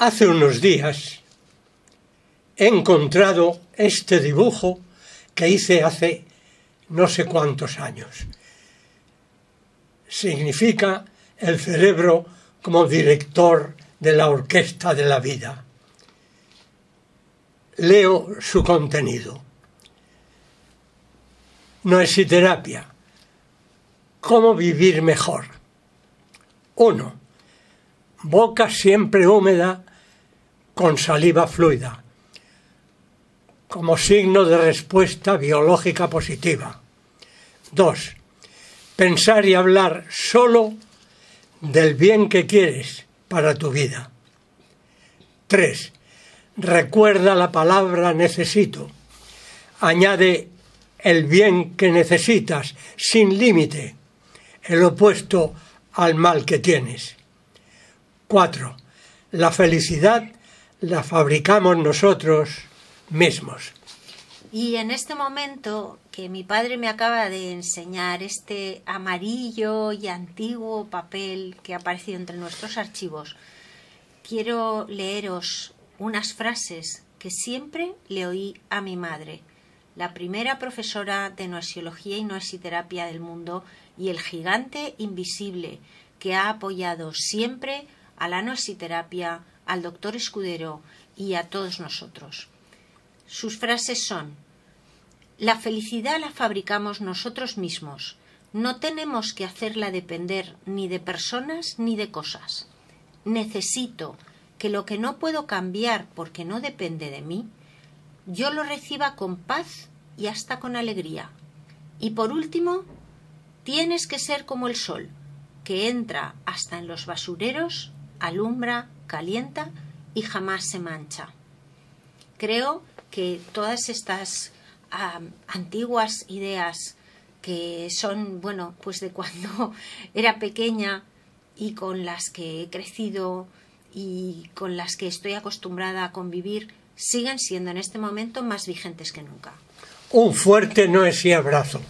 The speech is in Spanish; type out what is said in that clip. Hace unos días he encontrado este dibujo que hice hace no sé cuántos años. Significa el cerebro como director de la orquesta de la vida. Leo su contenido. Noesiterapia. ¿Cómo vivir mejor? 1. Boca siempre húmeda con saliva fluida, como signo de respuesta biológica positiva. 2. Pensar y hablar solo del bien que quieres para tu vida. 3. Recuerda la palabra necesito. Añade el bien que necesitas, sin límite, el opuesto al mal que tienes. 4. La felicidad la fabricamos nosotros mismos. Y en este momento que mi padre me acaba de enseñar este amarillo y antiguo papel que ha aparecido entre nuestros archivos, quiero leeros unas frases que siempre le oí a mi madre, la primera profesora de noesiología y noesiterapia del mundo y el gigante invisible que ha apoyado siempre a la noesiterapia, al doctor Escudero y a todos nosotros. Sus frases son: la felicidad la fabricamos nosotros mismos, no tenemos que hacerla depender ni de personas ni de cosas. Necesito que lo que no puedo cambiar porque no depende de mí, yo lo reciba con paz y hasta con alegría. Y por último, tienes que ser como el sol, que entra hasta en los basureros, alumbra, calienta y jamás se mancha. Creo que todas estas antiguas ideas que son, bueno, pues de cuando era pequeña y con las que he crecido y con las que estoy acostumbrada a convivir, siguen siendo en este momento más vigentes que nunca. Un fuerte no es y abrazo.